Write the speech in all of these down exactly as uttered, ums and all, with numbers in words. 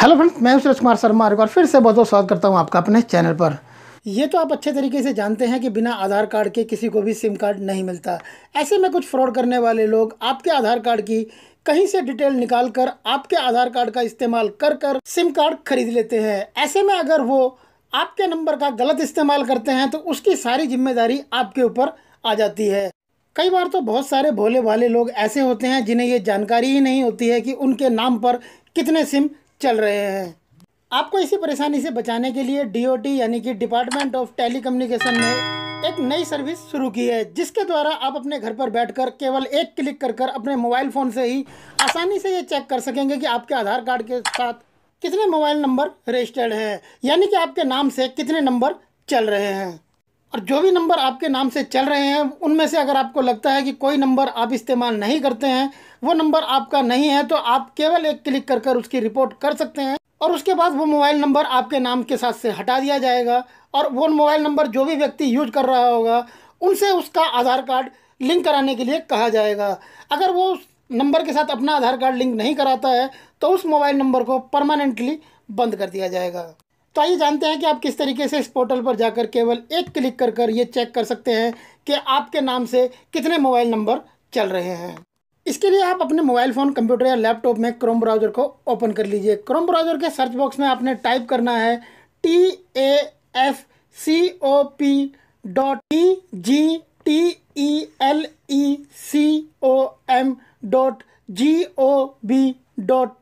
Hello friends, मैं सुरेश कुमार शर्मा और फिर से बहुत बहुत स्वागत करता हूं आपका अपने चैनल पर। ये तो आप अच्छे तरीके से जानते हैं कि बिना आधार कार्ड के किसी को भी सिम कार्ड नहीं मिलता। ऐसे में कुछ फ्रॉड करने वाले लोग आपके आधार कार्ड की कहीं से डिटेल निकाल कर आपके आधार कार्ड का इस्तेमाल कर कर सिम कार्ड खरीद लेते हैं। ऐसे में अगर वो आपके नंबर का गलत इस्तेमाल करते हैं तो उसकी सारी जिम्मेदारी आपके ऊपर आ जाती है। कई बार तो बहुत सारे भोले भाले लोग ऐसे होते हैं जिन्हें ये जानकारी ही नहीं होती है कि उनके नाम पर कितने सिम चल रहे हैं। आपको इसी परेशानी से बचाने के लिए डी ओ टी यानी कि डिपार्टमेंट ऑफ टेलीकम्युनिकेशन ने एक नई सर्विस शुरू की है, जिसके द्वारा आप अपने घर पर बैठकर केवल एक क्लिक कर कर अपने मोबाइल फ़ोन से ही आसानी से ये चेक कर सकेंगे कि आपके आधार कार्ड के साथ कितने मोबाइल नंबर रजिस्टर्ड है, यानी कि आपके नाम से कितने नंबर चल रहे हैं। और जो भी नंबर आपके नाम से चल रहे हैं उनमें से अगर आपको लगता है कि कोई नंबर आप इस्तेमाल नहीं करते हैं, वो नंबर आपका नहीं है, तो आप केवल एक क्लिक कर कर उसकी रिपोर्ट कर सकते हैं और उसके बाद वो मोबाइल नंबर आपके नाम के साथ से हटा दिया जाएगा और वो मोबाइल नंबर जो भी व्यक्ति यूज कर रहा होगा उनसे उसका आधार कार्ड लिंक कराने के लिए कहा जाएगा। अगर वो उस नंबर के साथ अपना आधार कार्ड लिंक नहीं कराता है तो उस मोबाइल नंबर को परमानेंटली बंद कर दिया जाएगा। तो आइए जानते हैं कि आप किस तरीके से इस पोर्टल पर जाकर केवल एक क्लिक कर कर ये चेक कर सकते हैं कि आपके नाम से कितने मोबाइल नंबर चल रहे हैं। इसके लिए आप अपने मोबाइल फ़ोन, कंप्यूटर या लैपटॉप में क्रोम ब्राउज़र को ओपन कर लीजिए। क्रोम ब्राउज़र के सर्च बॉक्स में आपने टाइप करना है T A F C O P dot T G T L E C O M dot G O V dot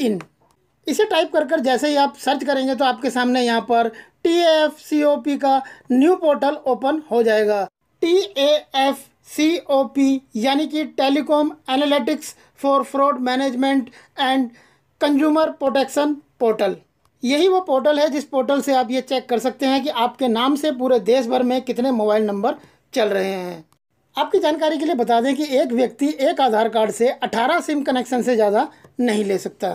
in. इसे टाइप कर कर जैसे ही आप सर्च करेंगे तो आपके सामने यहाँ पर T A F C O P का न्यू पोर्टल ओपन हो जाएगा। T A F C O P यानी कि telecom analytics for fraud management and consumer protection portal, यही वो पोर्टल है जिस पोर्टल से आप ये चेक कर सकते हैं कि आपके नाम से पूरे देश भर में कितने मोबाइल नंबर चल रहे हैं। आपकी जानकारी के लिए बता दें कि एक व्यक्ति एक आधार कार्ड से अठारह सिम कनेक्शन से ज़्यादा नहीं ले सकता,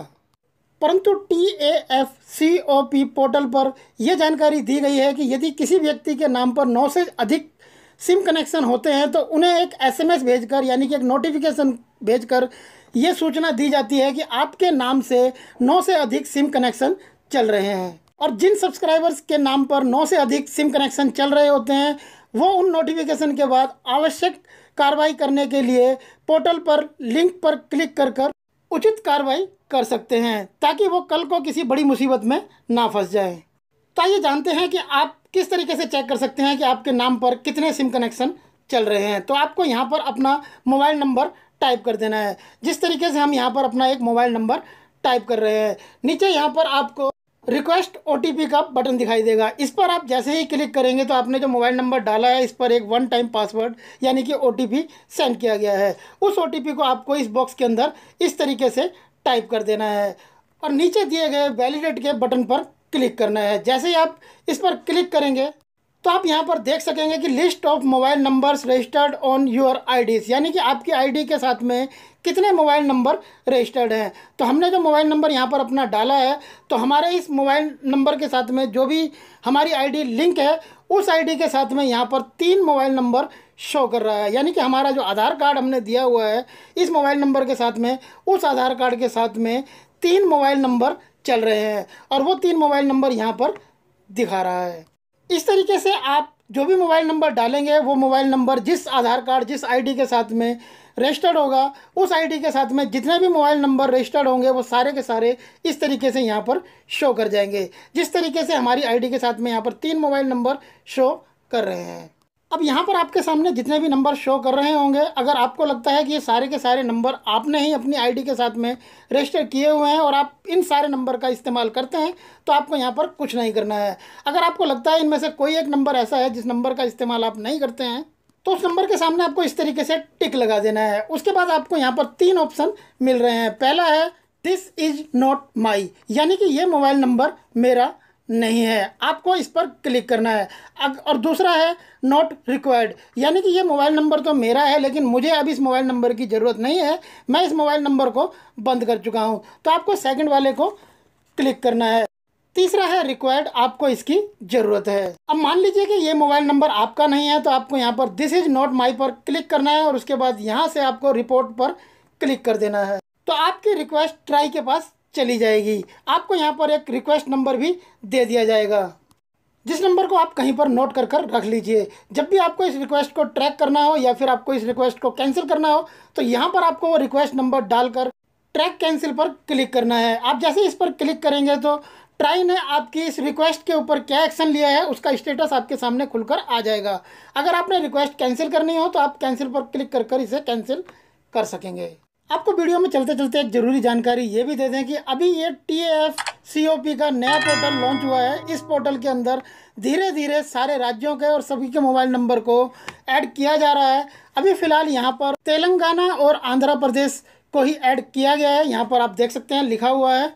परंतु T A F C O P portal पर यह जानकारी दी गई है कि यदि किसी व्यक्ति के नाम पर नौ से अधिक सिम कनेक्शन होते हैं तो उन्हें एक एस एम एस भेजकर यानी कि एक नोटिफिकेशन भेजकर यह सूचना दी जाती है कि आपके नाम से नौ से अधिक सिम कनेक्शन चल रहे हैं। और जिन सब्सक्राइबर्स के नाम पर नौ से अधिक सिम कनेक्शन चल रहे होते हैं वो उन नोटिफिकेशन के बाद आवश्यक कार्रवाई करने के लिए पोर्टल पर लिंक पर क्लिक कर कर उचित कार्रवाई कर सकते हैं, ताकि वो कल को किसी बड़ी मुसीबत में ना फंस जाए। तो आइए जानते हैं कि आप किस तरीके से चेक कर सकते हैं कि आपके नाम पर कितने सिम कनेक्शन चल रहे हैं। तो आपको यहाँ पर अपना मोबाइल नंबर टाइप कर देना है, जिस तरीके से हम यहाँ पर अपना एक मोबाइल नंबर टाइप कर रहे हैं। नीचे यहाँ पर आपको रिक्वेस्ट ओ टी पी का बटन दिखाई देगा, इस पर आप जैसे ही क्लिक करेंगे तो आपने जो मोबाइल नंबर डाला है इस पर एक वन टाइम पासवर्ड यानी कि ओ टी पी सेंड किया गया है। उस ओ टी पी को आपको इस बॉक्स के अंदर इस तरीके से टाइप कर देना है और नीचे दिए गए वैलिडेट के बटन पर क्लिक करना है। जैसे ही आप इस पर क्लिक करेंगे तो आप यहाँ पर देख सकेंगे कि list of mobile numbers registered on your IDs यानी कि आपकी आईडी के साथ में कितने मोबाइल नंबर रजिस्टर्ड हैं। तो हमने जो मोबाइल नंबर यहाँ पर अपना डाला है तो हमारे इस मोबाइल नंबर के साथ में जो भी हमारी आईडी लिंक है उस आईडी के साथ में यहाँ पर तीन मोबाइल नंबर शो कर रहा है, यानी कि हमारा जो आधार कार्ड हमने दिया हुआ है इस मोबाइल नंबर के साथ में उस आधार कार्ड के साथ में तीन मोबाइल नंबर चल रहे हैं और वो तीन मोबाइल नंबर यहाँ पर दिखा रहा है। इस तरीके से आप जो भी मोबाइल नंबर डालेंगे वो मोबाइल नंबर जिस आधार कार्ड जिस आईडी के साथ में रजिस्टर्ड होगा उस आईडी के साथ में जितने भी मोबाइल नंबर रजिस्टर्ड होंगे वो सारे के सारे इस तरीके से यहाँ पर शो कर जाएंगे, जिस तरीके से हमारी आईडी के साथ में यहाँ पर तीन मोबाइल नंबर शो कर रहे हैं। अब यहाँ पर आपके सामने जितने भी नंबर शो कर रहे होंगे, अगर आपको लगता है कि ये सारे के सारे नंबर आपने ही अपनी आईडी के साथ में रजिस्टर किए हुए हैं और आप इन सारे नंबर का इस्तेमाल करते हैं तो आपको यहाँ पर कुछ नहीं करना है। अगर आपको लगता है इनमें से कोई एक नंबर ऐसा है जिस नंबर का इस्तेमाल आप नहीं करते हैं तो उस नंबर के सामने आपको इस तरीके से टिक लगा देना है। उसके बाद आपको यहाँ पर तीन ऑप्शन मिल रहे हैं। पहला है दिस इज़ नॉट माई यानी कि ये मोबाइल नंबर मेरा नहीं है, आपको इस पर क्लिक करना है। और दूसरा है नॉट रिक्वायर्ड यानी कि ये मोबाइल नंबर तो मेरा है लेकिन मुझे अब इस मोबाइल नंबर की ज़रूरत नहीं है, मैं इस मोबाइल नंबर को बंद कर चुका हूँ, तो आपको सेकंड वाले को क्लिक करना है। तीसरा है रिक्वायर्ड, आपको इसकी ज़रूरत है। अब मान लीजिए कि ये मोबाइल नंबर आपका नहीं है तो आपको यहाँ पर दिस इज़ नॉट माई पर क्लिक करना है और उसके बाद यहाँ से आपको रिपोर्ट पर क्लिक कर देना है। तो आपकी रिक्वेस्ट ट्राई के पास चली जाएगी। आपको यहाँ पर एक रिक्वेस्ट नंबर भी दे दिया जाएगा, जिस नंबर को आप कहीं पर नोट कर कर रख लीजिए। जब भी आपको इस रिक्वेस्ट को ट्रैक करना हो या फिर आपको इस रिक्वेस्ट को कैंसिल करना हो तो यहाँ पर आपको वो रिक्वेस्ट नंबर डालकर ट्रैक कैंसिल पर क्लिक करना है। आप जैसे इस पर क्लिक करेंगे तो ट्राई ने आपकी इस रिक्वेस्ट के ऊपर क्या एक्शन लिया है उसका स्टेटस आपके सामने खुलकर आ जाएगा। अगर आपने रिक्वेस्ट कैंसिल करनी हो तो आप कैंसिल पर क्लिक कर कर इसे कैंसिल कर सकेंगे। आपको वीडियो में चलते चलते एक ज़रूरी जानकारी ये भी दे दें कि अभी ये T F C O P का नया पोर्टल लॉन्च हुआ है। इस पोर्टल के अंदर धीरे धीरे सारे राज्यों के और सभी के मोबाइल नंबर को ऐड किया जा रहा है। अभी फ़िलहाल यहाँ पर तेलंगाना और आंध्र प्रदेश को ही ऐड किया गया है, यहाँ पर आप देख सकते हैं लिखा हुआ है।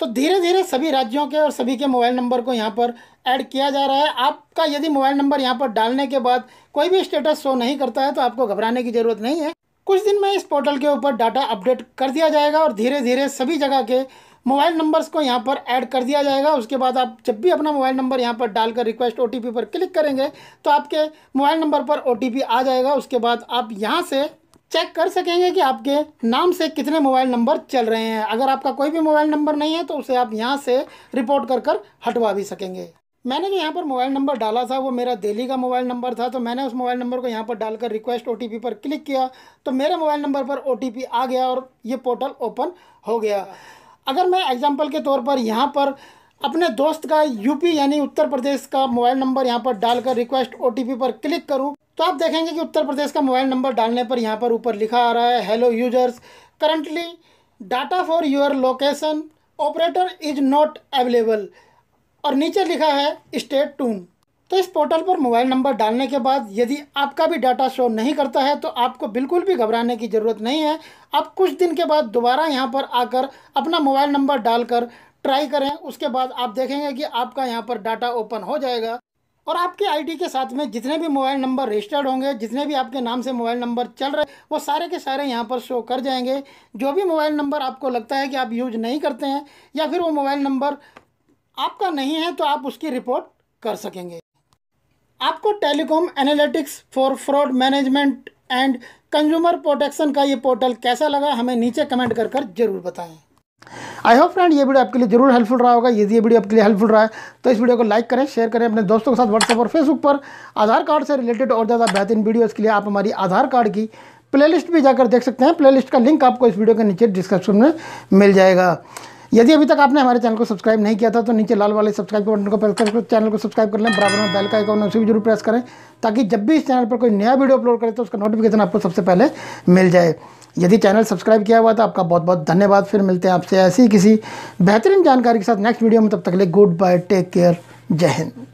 तो धीरे धीरे सभी राज्यों के और सभी के मोबाइल नंबर को यहाँ पर ऐड किया जा रहा है। आपका यदि मोबाइल नंबर यहाँ पर डालने के बाद कोई भी स्टेटस शो नहीं करता है तो आपको घबराने की ज़रूरत नहीं है। कुछ दिन में इस पोर्टल के ऊपर डाटा अपडेट कर दिया जाएगा और धीरे धीरे सभी जगह के मोबाइल नंबर्स को यहाँ पर ऐड कर दिया जाएगा। उसके बाद आप जब भी अपना मोबाइल नंबर यहाँ पर डालकर रिक्वेस्ट ओटीपी पर क्लिक करेंगे तो आपके मोबाइल नंबर पर ओटीपी आ जाएगा। उसके बाद आप यहाँ से चेक कर सकेंगे कि आपके नाम से कितने मोबाइल नंबर चल रहे हैं। अगर आपका कोई भी मोबाइल नंबर नहीं है तो उसे आप यहाँ से रिपोर्ट कर कर हटवा भी सकेंगे। मैंने जो यहाँ पर मोबाइल नंबर डाला था वो मेरा दिल्ली का मोबाइल नंबर था, तो मैंने उस मोबाइल नंबर को यहाँ पर डालकर रिक्वेस्ट ओटीपी पर क्लिक किया तो मेरे मोबाइल नंबर पर ओटीपी आ गया और ये पोर्टल ओपन हो गया। अगर मैं एग्जांपल के तौर पर यहाँ पर अपने दोस्त का यूपी यानी उत्तर प्रदेश का मोबाइल नंबर यहाँ पर डालकर रिक्वेस्ट ओटीपी पर क्लिक करूँ तो आप देखेंगे कि उत्तर प्रदेश का मोबाइल नंबर डालने पर यहाँ पर ऊपर लिखा आ रहा है, hello users, currently data for your location operator is not available, और नीचे लिखा है स्टे ट्यून। तो इस पोर्टल पर मोबाइल नंबर डालने के बाद यदि आपका भी डाटा शो नहीं करता है तो आपको बिल्कुल भी घबराने की ज़रूरत नहीं है। आप कुछ दिन के बाद दोबारा यहाँ पर आकर अपना मोबाइल नंबर डालकर ट्राई करें, उसके बाद आप देखेंगे कि आपका यहाँ पर डाटा ओपन हो जाएगा और आपके आईडी के साथ में जितने भी मोबाइल नंबर रजिस्टर्ड होंगे, जितने भी आपके नाम से मोबाइल नंबर चल रहे वो सारे के सारे यहाँ पर शो कर जाएंगे। जो भी मोबाइल नंबर आपको लगता है कि आप यूज नहीं करते हैं या फिर वो मोबाइल नंबर आपका नहीं है तो आप उसकी रिपोर्ट कर सकेंगे। आपको telecom analytics for fraud management and consumer protection का ये पोर्टल कैसा लगा हमें नीचे कमेंट कर कर जरूर बताएं। आई होप फ्रेंड ये वीडियो आपके लिए जरूर हेल्पफुल रहा होगा। यदि ये वीडियो आपके लिए हेल्पफुल रहा है तो इस वीडियो को लाइक करें, शेयर करें अपने दोस्तों के साथ। व्हाट्सएप और फेसबुक पर आधार कार्ड से रिलेटेड और ज़्यादा बेहतरीन वीडियोज़ के लिए आप हमारी आधार कार्ड की प्लेलिस्ट भी जाकर देख सकते हैं। प्लेलिस्ट का लिंक आपको इस वीडियो के नीचे डिस्क्रिप्शन में मिल जाएगा। यदि अभी तक आपने हमारे चैनल को सब्सक्राइब नहीं किया था तो नीचे लाल वाले सब्सक्राइब के बटन को प्रेस करके चैनल को सब्सक्राइब कर लें। बराबर में बेल का आइकॉन उसे भी जरूर प्रेस करें ताकि जब भी इस चैनल पर कोई नया वीडियो अपलोड करे तो उसका नोटिफिकेशन आपको सबसे पहले मिल जाए। यदि चैनल सब्सक्राइब किया हुआ तो आपका बहुत बहुत धन्यवाद। फिर मिलते हैं आपसे ऐसी किसी बेहतरीन जानकारी के साथ नेक्स्ट वीडियो में। तब तक के लिए गुड बाय, टेक केयर, जय हिंद।